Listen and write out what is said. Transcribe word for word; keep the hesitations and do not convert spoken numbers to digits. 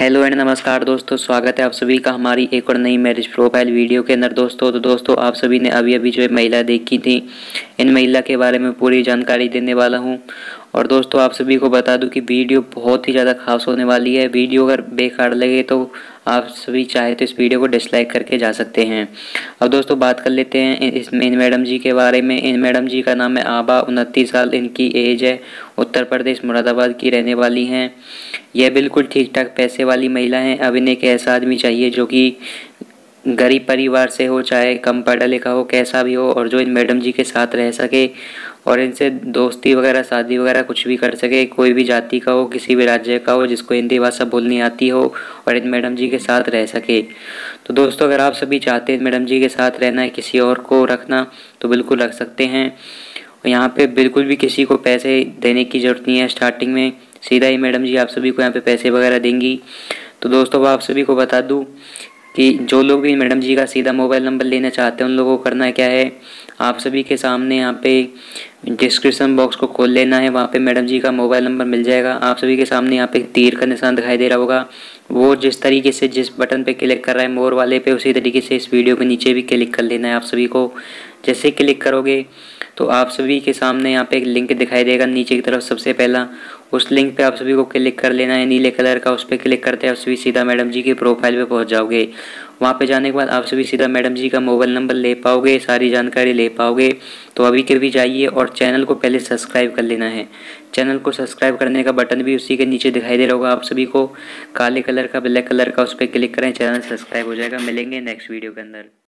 Hello and नमस्कार दोस्तों, स्वागत है आप सभी का हमारी एक और नई मैरिज प्रोफाइल वीडियो के अंदर। दोस्तों तो दोस्तों आप सभी ने अभी अभी जो महिला देखी थी, इन महिला के बारे में पूरी जानकारी देने वाला हूं। और दोस्तों आप सभी को बता दूं कि वीडियो बहुत ही ज़्यादा खास होने वाली है। वीडियो अगर बेकार लगे तो आप सभी चाहे तो इस वीडियो को डिसलाइक करके जा सकते हैं। अब दोस्तों बात कर लेते हैं इस इन मैडम जी के बारे में। इन मैडम जी का नाम है आबा, उनतीस साल इनकी एज है, उत्तर प्रदेश मुरादाबाद की रहने वाली हैं। यह बिल्कुल ठीक ठाक पैसे वाली महिला हैं। अब इन्हें एक ऐसा आदमी चाहिए जो कि गरीब परिवार से हो, चाहे कम पढ़ा लिखा हो, कैसा भी हो, और जो इन मैडम जी के साथ रह सके और इनसे दोस्ती वगैरह शादी वगैरह कुछ भी कर सके। कोई भी जाति का हो, किसी भी राज्य का हो, जिसको हिंदी भाषा बोलनी आती हो और इन मैडम जी के साथ रह सके। तो दोस्तों अगर आप सभी चाहते हैं मैडम जी के साथ रहना है, किसी और को रखना, तो बिल्कुल रख सकते हैं। यहाँ पर बिल्कुल भी किसी को पैसे देने की ज़रूरत नहीं है। स्टार्टिंग में सीधा ही मैडम जी आप सभी को यहाँ पर पैसे वगैरह देंगी। तो दोस्तों आप सभी को बता दूँ कि जो लोग भी मैडम जी का सीधा मोबाइल नंबर लेना चाहते हैं, उन लोगों को करना क्या है, आप सभी के सामने यहाँ पे डिस्क्रिप्शन बॉक्स को खोल लेना है। वहाँ पे मैडम जी का मोबाइल नंबर मिल जाएगा। आप सभी के सामने यहाँ पे तीर का निशान दिखाई दे रहा होगा। वो जिस तरीके से जिस बटन पे क्लिक कर रहा है मोर वाले पे, उसी तरीके से इस वीडियो के नीचे भी क्लिक कर लेना है आप सभी को। जैसे क्लिक करोगे तो आप सभी के सामने यहाँ पे एक लिंक दिखाई देगा नीचे की तरफ सबसे पहला। उस लिंक पे आप सभी को क्लिक कर लेना है, नीले कलर का। उस पर क्लिक करते हैं आप सभी सीधा मैडम जी की प्रोफाइल पे पहुँच जाओगे। वहाँ पे जाने के बाद आप सभी सीधा मैडम जी का मोबाइल नंबर ले पाओगे, सारी जानकारी ले पाओगे। तो अभी के भी जाइए और चैनल को पहले सब्सक्राइब कर लेना है। चैनल को सब्सक्राइब करने का बटन भी उसी के नीचे दिखाई दे रहा होगा आप सभी को, काले कलर का, ब्लैक कलर का। उस पर क्लिक करें, चैनल सब्सक्राइब हो जाएगा। मिलेंगे नेक्स्ट वीडियो के अंदर।